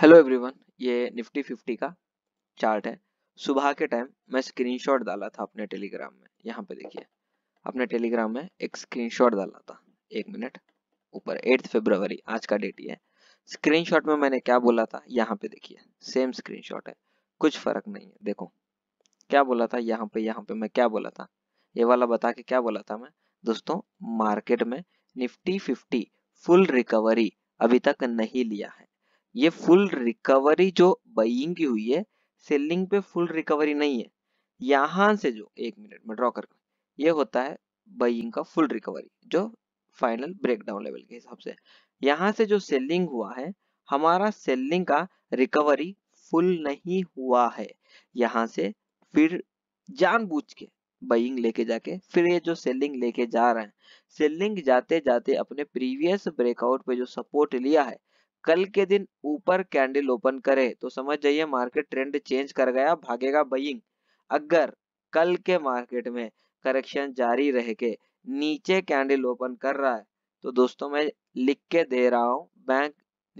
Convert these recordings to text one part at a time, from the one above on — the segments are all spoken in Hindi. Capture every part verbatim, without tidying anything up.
हेलो एवरीवन, ये निफ्टी फिफ्टी का चार्ट है। सुबह के टाइम मैं स्क्रीनशॉट डाला था अपने टेलीग्राम में। यहाँ पे देखिए, अपने टेलीग्राम में एक स्क्रीनशॉट डाला था। एक मिनट ऊपर, आठ फरवरी आज का डेट ही है। स्क्रीनशॉट में मैंने क्या बोला था, यहाँ पे देखिए, सेम स्क्रीनशॉट है, कुछ फर्क नहीं है। देखो क्या बोला था यहाँ पे, यहाँ पे मैं क्या बोला था, ये वाला बता के क्या बोला था मैं। दोस्तों, मार्केट में निफ्टी फिफ्टी फुल रिकवरी अभी तक नहीं लिया है। ये फुल रिकवरी जो बाइंग की हुई है, सेलिंग पे फुल रिकवरी नहीं है। यहाँ से जो, एक मिनट में ड्रॉ करके, ये होता है बाइंग का फुल रिकवरी जो फाइनल ब्रेकडाउन लेवल के हिसाब से। यहाँ से जो सेलिंग हुआ है, हमारा सेलिंग का रिकवरी फुल नहीं हुआ है। यहाँ से फिर जानबूझ के बाइंग लेके जाके फिर ये जो सेलिंग लेके जा रहे हैं, सेलिंग जाते जाते अपने प्रीवियस ब्रेकआउट पे जो सपोर्ट लिया है, कल के दिन ऊपर कैंडल ओपन करे तो समझ जाइए मार्केट ट्रेंड चेंज कर गया, भागेगा बाइंग। अगर कल के मार्केट में करेक्शन जारी रह के नीचे कैंडल ओपन कर रहा है तो दोस्तों मैं लिख के दे रहा हूँ, बैंक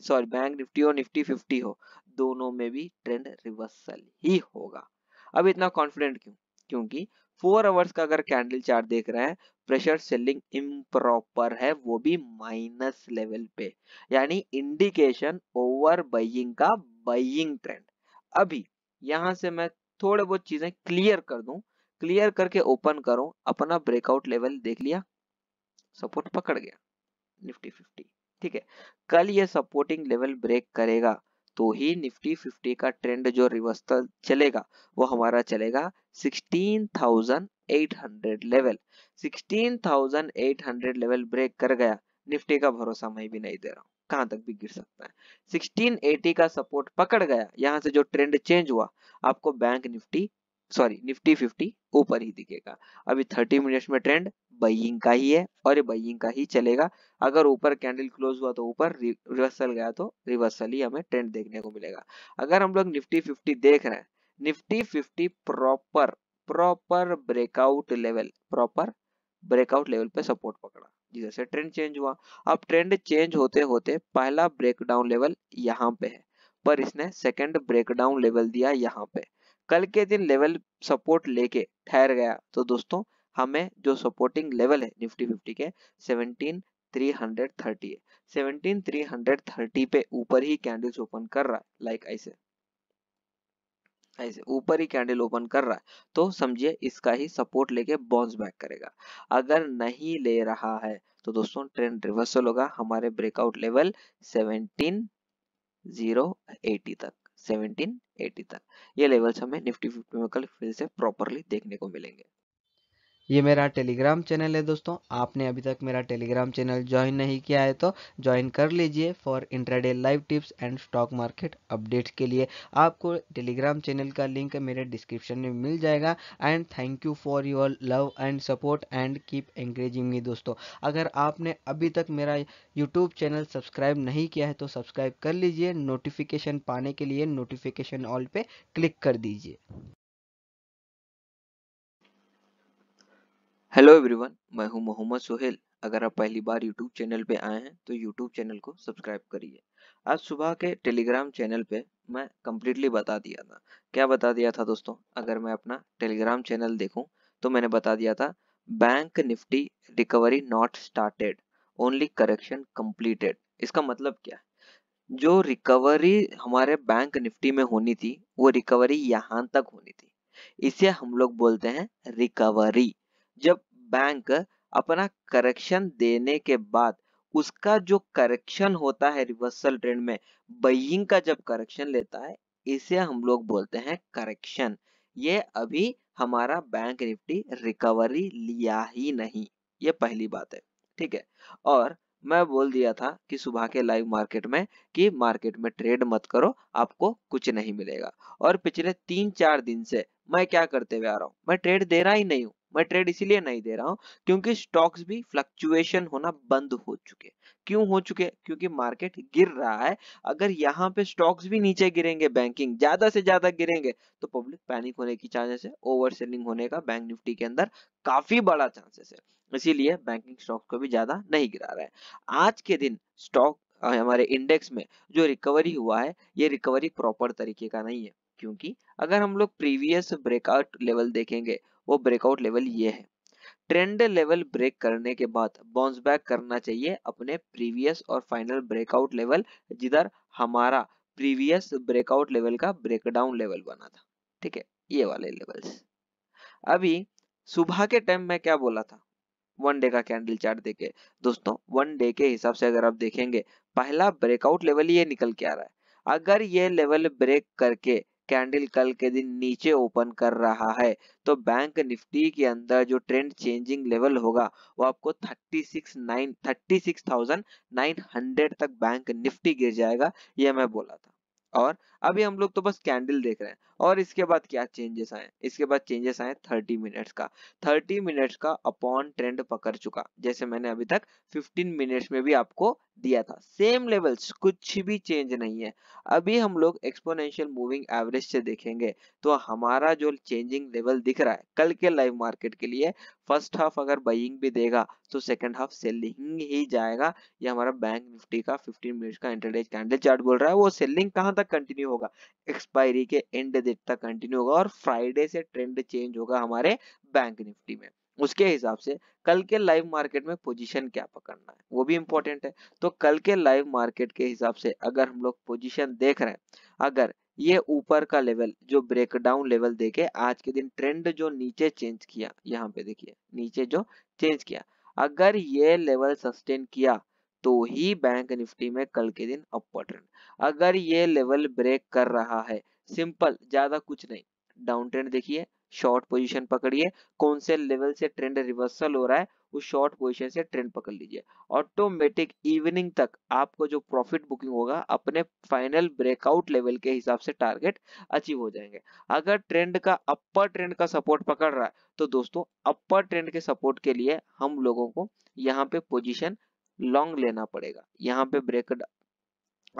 सॉरी बैंक निफ्टी हो, निफ्टी फिफ्टी हो, दोनों में भी ट्रेंड रिवर्सल ही होगा। अब इतना कॉन्फिडेंट क्यों? क्योंकि फोर आवर्स का अगर कैंडल चार्ट देख रहे हैं, प्रेशर सेलिंग इम्प्रॉपर है, वो भी माइनस लेवल पे, यानी इंडिकेशन ओवर बाइंग का बाइंग ट्रेंड। अभी यहाँ से मैं थोड़े बहुत चीजें क्लियर कर दूं, क्लियर करके ओपन करूं, अपना ब्रेकआउट लेवल देख लिया, सपोर्ट पकड़ गया निफ्टी फिफ्टी, ठीक है। कल ये सपोर्टिंग लेवल ब्रेक करेगा तो ही निफ्टी फिफ्टी का ट्रेंड जो रिवर्सल चलेगा वो हमारा चलेगा सोलह हज़ार आठ सौ लेवल। सोलह हज़ार आठ सौ लेवल ब्रेक कर गया, निफ्टी का भरोसा मैं भी नहीं दे रहा हूँ, कहाँ तक भी गिर सकता है। सोलह सौ अस्सी का सपोर्ट पकड़ गया, यहाँ से जो ट्रेंड चेंज हुआ आपको bank Nifty sorry Nifty fifty ऊपर ही दिखेगा। अभी थर्टी मिनट्स में ट्रेंड बाइंग का ही है और ये बाइंग का ही चलेगा। अगर ऊपर कैंडल क्लोज हुआ तो ऊपर, रिवर्सल गया तो रिवर्सल ही हमें ट्रेंड देखने को मिलेगा। अगर हम लोग निफ्टी फिफ्टी देख रहे हैं, Nifty fifty proper proper breakout level proper breakout level पे सपोर्ट पकड़ा, जिससे ट्रेंड चेंज हुआ। अब ट्रेंड चेंज होते होते पहला ब्रेकडाउन लेवल यहाँ पे है, पर इसने सेकेंड ब्रेकडाउन लेवल दिया यहाँ पे। कल के दिन लेवल सपोर्ट लेके ठहर गया तो दोस्तों हमें जो सपोर्टिंग लेवल है निफ्टी फिफ्टी के सत्रह हज़ार तीन सौ तीस है, सत्रह हज़ार तीन सौ तीस पे ऊपर ही कैंडल्स ओपन कर रहा है, लाइक ऐसे ऐसे ऊपर ही कैंडल ओपन कर रहा है तो समझिए इसका ही सपोर्ट लेके बाउंस बैक करेगा। अगर नहीं ले रहा है तो दोस्तों ट्रेंड रिवर्सल होगा, हमारे ब्रेकआउट लेवल सत्रह हज़ार अस्सी तक, सत्रह हज़ार अस्सी तक ये लेवल्स हमें निफ्टी फिफ्टी में कल फिर से प्रॉपरली देखने को मिलेंगे। ये मेरा टेलीग्राम चैनल है दोस्तों, आपने अभी तक मेरा टेलीग्राम चैनल ज्वाइन नहीं किया है तो ज्वाइन कर लीजिए। For intraday live tips and stock market updates के लिए आपको टेलीग्राम चैनल का लिंक मेरे डिस्क्रिप्शन में मिल जाएगा। And thank you for your love and support and keep encouraging me. दोस्तों, अगर आपने अभी तक मेरा यूट्यूब चैनल सब्सक्राइब नहीं किया है तो सब्सक्राइब कर लीजिए। नोटिफिकेशन पाने के लिए नोटिफिकेशन ऑल पे क्लिक कर दीजिए। हेलो एवरीवन, मैं हूं मोहम्मद सोहेल। अगर आप पहली बार यूट्यूब चैनल पे आए हैं तो यूट्यूब चैनल को सब्सक्राइब करिए। आज सुबह के टेलीग्राम चैनल पे मैं कम्प्लीटली बता दिया था, क्या बता दिया था दोस्तों। अगर मैं अपना टेलीग्राम चैनल देखूं तो मैंने बता दिया था, bank Nifty recovery not started, only correction completed. इसका मतलब क्या, जो रिकवरी हमारे बैंक निफ्टी में होनी थी वो रिकवरी यहाँ तक होनी थी, इसे हम लोग बोलते हैं रिकवरी। जब बैंक अपना करेक्शन देने के बाद उसका जो करेक्शन होता है रिवर्सल ट्रेंड में, बाइंग का जब करेक्शन लेता है, इसे हम लोग बोलते हैं करेक्शन। ये अभी हमारा बैंक निफ्टी रिकवरी लिया ही नहीं, ये पहली बात है, ठीक है। और मैं बोल दिया था कि सुबह के लाइव मार्केट में कि मार्केट में ट्रेड मत करो, आपको कुछ नहीं मिलेगा। और पिछले तीन चार दिन से मैं क्या करते हुए आ रहा हूँ, मैं ट्रेड दे रहा ही नहीं हूँ। मैं ट्रेड इसीलिए नहीं दे रहा हूँ क्योंकि स्टॉक्स भी फ्लक्चुएशन होना बंद हो चुके। क्यों हो चुके? क्योंकि मार्केट गिर रहा है। अगर यहाँ पे स्टॉक्स भी नीचे गिरेंगे, बैंकिंग ज्यादा से ज्यादा गिरेंगे तो पब्लिक पैनिक होने की चांसेस है, ओवर सेलिंग होने का बैंक निफ्टी के अंदर काफी बड़ा चांसेस है। इसीलिए बैंकिंग स्टॉक्स को भी ज्यादा नहीं गिरा रहा है। आज के दिन स्टॉक हमारे इंडेक्स में जो रिकवरी हुआ है ये रिकवरी प्रॉपर तरीके का नहीं है, क्योंकि अगर हम लोग प्रीवियस ब्रेकआउट लेवल देखेंगे वो ब्रेकआउट लेवल ये है। ट्रेंड लेवल ब्रेक करने के बाद बाउंस बैक करना चाहिए अपने प्रीवियस और फाइनल ब्रेकआउट लेवल, जिधर हमारा प्रीवियस ब्रेकआउट लेवल का ब्रेकडाउन लेवल बना था। ठीक है, ये वाले लेवल्स। अभी सुबह के टाइम में क्या बोला था वन डे का कैंडल चार्ट देके, दोस्तों वन डे के हिसाब से अगर आप देखेंगे पहला ब्रेकआउट लेवल ये निकल के आ रहा है। अगर ये लेवल ब्रेक करके कैंडल कल के दिन नीचे ओपन कर रहा है तो बैंक निफ्टी के अंदर जो ट्रेंड चेंजिंग लेवल होगा वो आपको thirty six thousand nine hundred तक बैंक निफ्टी गिर जाएगा, ये मैं बोला था। और अभी हम लोग तो बस कैंडल देख रहे हैं। और इसके बाद क्या चेंजेस आए, इसके बाद चेंजेस आए थर्टी मिनट्स का। थर्टी मिनट्स का अपॉन ट्रेंड पकड़ चुका, जैसे मैंने अभी तक फिफ्टीन मिनट्स में भी आपको दिया था। सेम लेवल्स, कुछ भी चेंज नहीं है। अभी हम लोग एक्सपोनेंशियल मूविंग एवरेज से देखेंगे तो हमारा जो चेंजिंग लेवल दिख रहा है कल के लाइव मार्केट के लिए, फर्स्ट हाफ अगर बाइंग भी देगा तो सेकंड हाफ सेलिंग ही जाएगा। ये हमारा बैंक निफ्टी का फिफ्टीन मिनट्स का इंटरडे कैंडल चार्ट बोल रहा है। वो सेलिंग कहां तक कंटिन्यू होगा, एक्सपायरी के एंड डेट तक कंटिन्यू होगा और फ्राइडे से ट्रेंड चेंज होगा हमारे बैंक निफ्टी में। उसके हिसाब से कल के लाइव मार्केट में पोजीशन क्या पकड़ना है वो भी इम्पोर्टेंट है। तो कल के लाइव मार्केट के हिसाब से अगर हम लोग पोजीशन देख रहे हैं, अगर ये ऊपर का लेवल जो ब्रेकडाउन लेवल देके आज के दिन ट्रेंड जो नीचे चेंज किया, यहाँ पे देखिए नीचे जो चेंज किया, अगर ये लेवल सस्टेन किया तो ही बैंक निफ्टी में कल के दिन अपवर्ड ट्रेंड। अगर ये लेवल ब्रेक कर रहा है, सिंपल, ज्यादा कुछ नहीं, डाउन ट्रेंड देखिए, शॉर्ट पोजीशन पकड़िए, कौन से लेवल से ट्रेंड रिवर्सल हो रहा है उस शॉर्ट पोजीशन से ट्रेंड पकड़ लीजिए। ऑटोमेटिक इवनिंग तक आपको जो प्रॉफिट बुकिंग होगा अपने फाइनल ब्रेकआउट लेवल के हिसाब से टारगेट अचीव हो जाएंगे। अगर ट्रेंड का अपर ट्रेंड का सपोर्ट पकड़ रहा है तो दोस्तों अपर ट्रेंड के सपोर्ट के लिए हम लोगों को यहाँ पे पोजिशन लॉन्ग लेना पड़ेगा, यहाँ पे ब्रेक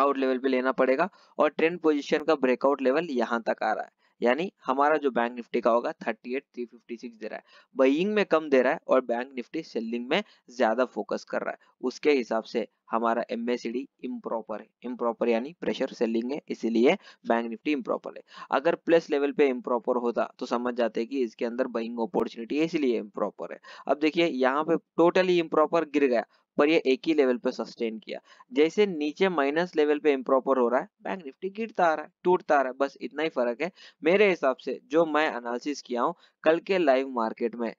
आउट लेवल पे लेना पड़ेगा और ट्रेंड पोजिशन का ब्रेकआउट लेवल यहाँ तक आ रहा है, यानी हमारा जो बैंक निफ्टी का होगा thirty eight three fifty six दे रहा है, बाइंग में कम दे रहा है और बैंक निफ्टी सेलिंग में ज्यादा फोकस कर रहा है। उसके हिसाब से हमारा एमएसीडी इम्प्रॉपर है, इम्प्रॉपर यानी प्रेशर सेलिंग है, इसीलिए बैंक निफ्टी इम्प्रॉपर है। अगर प्लस लेवल पे इम्प्रॉपर होता तो समझ जाते कि इसके अंदर बाइंग अपॉर्चुनिटी है, इसीलिए इम्प्रॉपर है। अब देखिए यहाँ पे टोटली इम्प्रॉपर गिर गया पर ये एक ही लेवल पे सस्टेन किया। जैसे नीचे माइनस लेवल पे इम्प्रॉपर हो रहा है, बैंक निफ्टी गिरता आ रहा है, टूटता आ रहा है, बस इतना ही फर्क है। मेरे हिसाब से जो मैं एनालिसिस किया हूँ कल के लाइव मार्केट में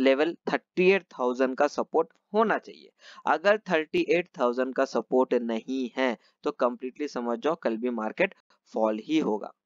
लेवल थर्टी एट थाउजेंड का सपोर्ट होना चाहिए। अगर थर्टी एट थाउजेंड का सपोर्ट नहीं है तो कंप्लीटली समझ जाओ कल भी मार्केट फॉल ही होगा।